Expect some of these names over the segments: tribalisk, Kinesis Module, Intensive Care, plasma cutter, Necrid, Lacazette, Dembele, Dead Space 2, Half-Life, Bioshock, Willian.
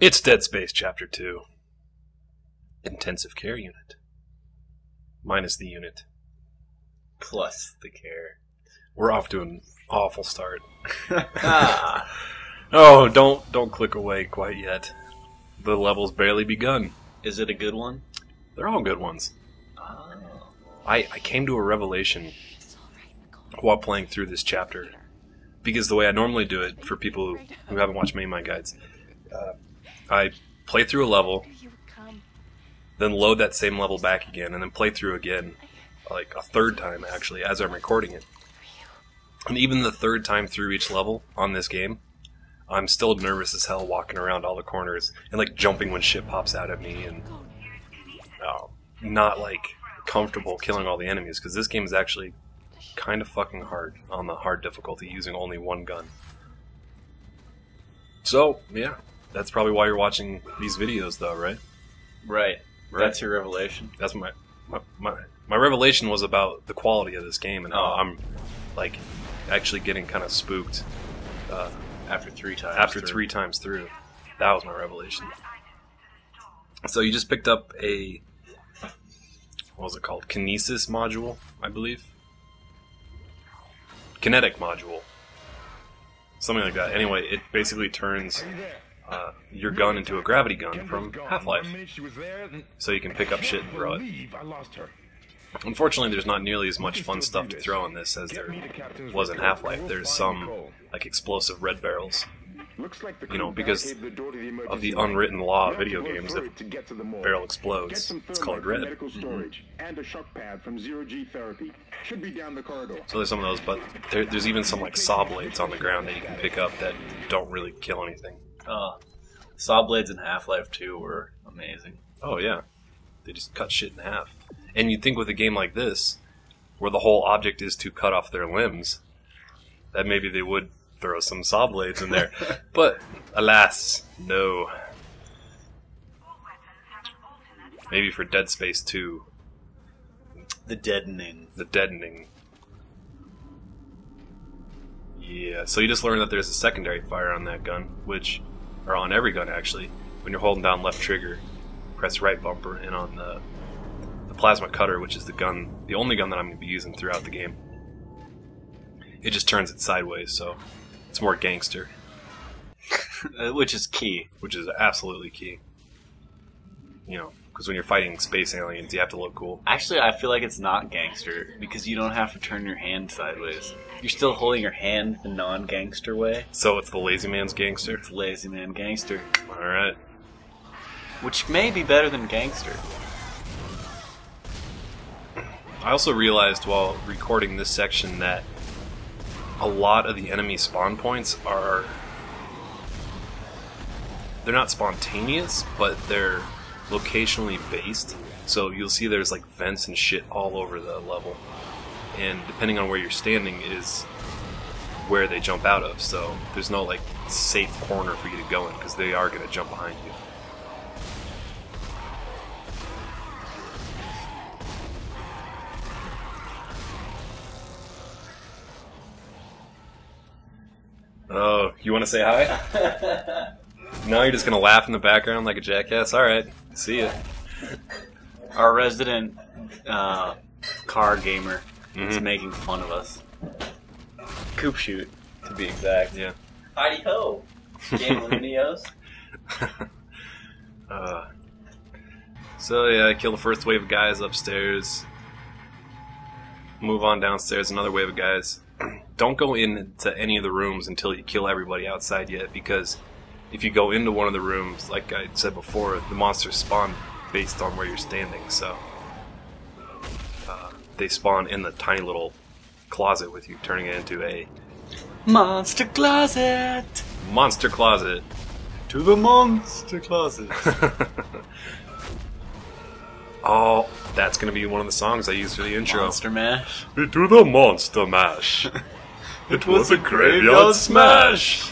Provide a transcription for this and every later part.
It's Dead Space Chapter 2. Intensive Care Unit. Minus the unit. Plus the care. We're off to an awful start. Oh, don't click away quite yet. The level's barely begun. Is it a good one? They're all good ones. Oh. I came to a revelation while playing through this chapter. Because the way I normally do it, for people who haven't watched many of my guides, I play through a level, then load that same level back again, and then play through again, like a third time actually, as I'm recording it. And even the third time through each level on this game, I'm still nervous as hell walking around all the corners and like jumping when shit pops out at me, and not like comfortable killing all the enemies, because this game is actually kind of fucking hard on the hard difficulty using only one gun. So, yeah. That's probably why you're watching these videos, though, right? Right. That's your revelation. That's my revelation was about the quality of this game, and how I'm like actually getting kind of spooked after three times through. That was my revelation. So you just picked up a, what was it called? Kinesis module, I believe. Kinetic module, something like that. Anyway, it basically turns your gun into a gravity gun from Half-Life, so you can pick up shit and throw it. Unfortunately, there's not nearly as much fun stuff to throw in this as there was in Half-Life. There's some like explosive red barrels, you know, because of the unwritten law of video games. If a barrel explodes, it's colored red. So there's some of those, but there's even some like saw blades on the ground that you can pick up that don't really kill anything. Saw blades in Half-Life 2 were amazing. Oh yeah, they just cut shit in half. And you'd think with a game like this, where the whole object is to cut off their limbs, that maybe they would throw some saw blades in there. But alas, no. Maybe for Dead Space 2. The deadening. Yeah, so you just learned that there's a secondary fire on that gun, which, or on every gun actually. When you're holding down left trigger, press right bumper, and on the plasma cutter, which is the gun, the only gun that I'm going to be using throughout the game, it just turns it sideways, so it's more gangster. Which is key. Which is absolutely key. You know, because when you're fighting space aliens, you have to look cool. Actually, I feel like it's not gangster, because you don't have to turn your hand sideways. You're still holding your hand the non-gangster way. So it's the lazy man's gangster? It's lazy man gangster. Alright. Which may be better than gangster. I also realized while recording this section that a lot of the enemy spawn points are... they're not spontaneous, but they're locationally based. So you'll see there's like vents and shit all over the level. And depending on where you're standing is where they jump out of, so there's no like safe corner for you to go in, because they are going to jump behind you. Oh, you want to say hi? No, you're just going to laugh in the background like a jackass? Alright, see ya. Our resident car gamer. It's making fun of us. Coop shoot, to be exact. Yeah. Heidi ho, Gamelineos. So yeah, I kill the first wave of guys upstairs. Move on downstairs, another wave of guys. Don't go into any of the rooms until you kill everybody outside yet, because if you go into one of the rooms, like I said before, the monsters spawn based on where you're standing, so... they spawn in the tiny little closet with you, turning it into a... monster closet! Monster closet! To the monster closet! Oh, that's gonna be one of the songs I used for the intro. Monster Mash? To the Monster Mash! It was a graveyard smash!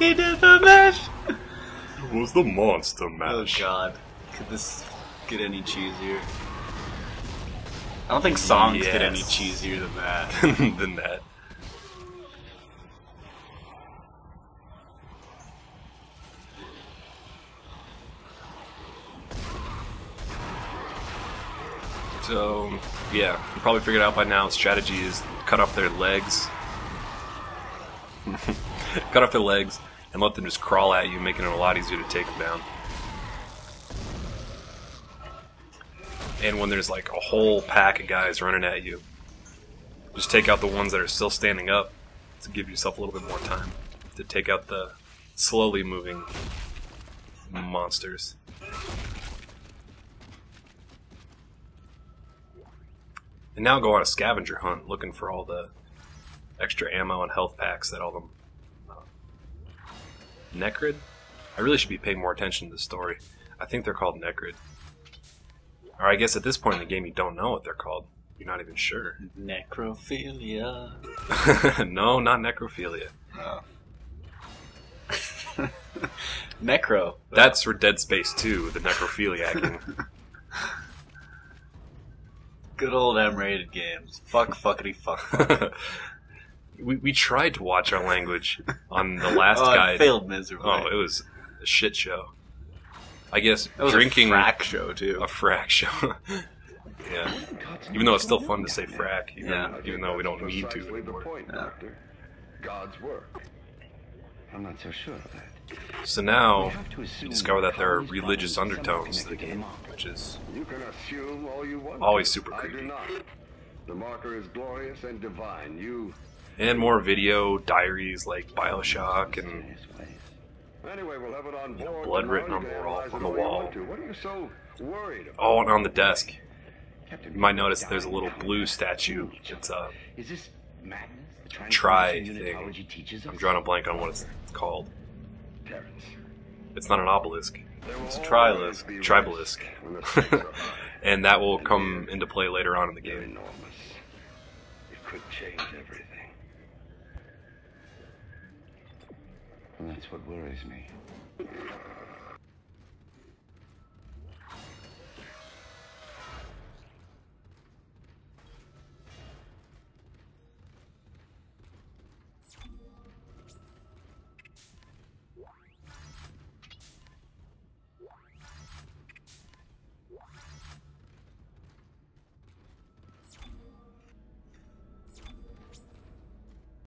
He did the mash! It was the Monster Mash. Oh god, could this get any cheesier? I don't think songs get any cheesier than that. yeah, you probably figured out by now, strategy is cut off their legs. Cut off their legs and let them just crawl at you, making it a lot easier to take them down. And when there's like a whole pack of guys running at you, just take out the ones that are still standing up to give yourself a little bit more time to take out the slowly moving monsters. And now go on a scavenger hunt looking for all the extra ammo and health packs that all them... Necrid? I really should be paying more attention to the story. I think they're called Necrid. Or I guess at this point in the game you don't know what they're called. You're not even sure. Necrophilia. No, not necrophilia. Oh. Necro. That's for Dead Space 2, the necrophiliac. Good old M-rated games. Fuck, fuckity, fuck. Fuck. we tried to watch our language on the last guide. It failed miserably. Oh, it was a shit show. I guess that was drinking... a frack show, too. A frack show. Yeah. Even though it's still fun to say frack, even though we don't need to anymore. Doctor. God's work. I'm not so sure of that. So now, you discover that there are religious undertones to the game, which is always super creepy. The marker is glorious and divine. You and more video diaries like Bioshock and blood written on the wall. Oh, and on the desk, you might notice there's a little blue statue. It's a try thing. I'm drawing a blank on what it's called. It's not an obelisk. It's a tribalisk. And that will come into play later on in the game. It could change everything. And that's what worries me.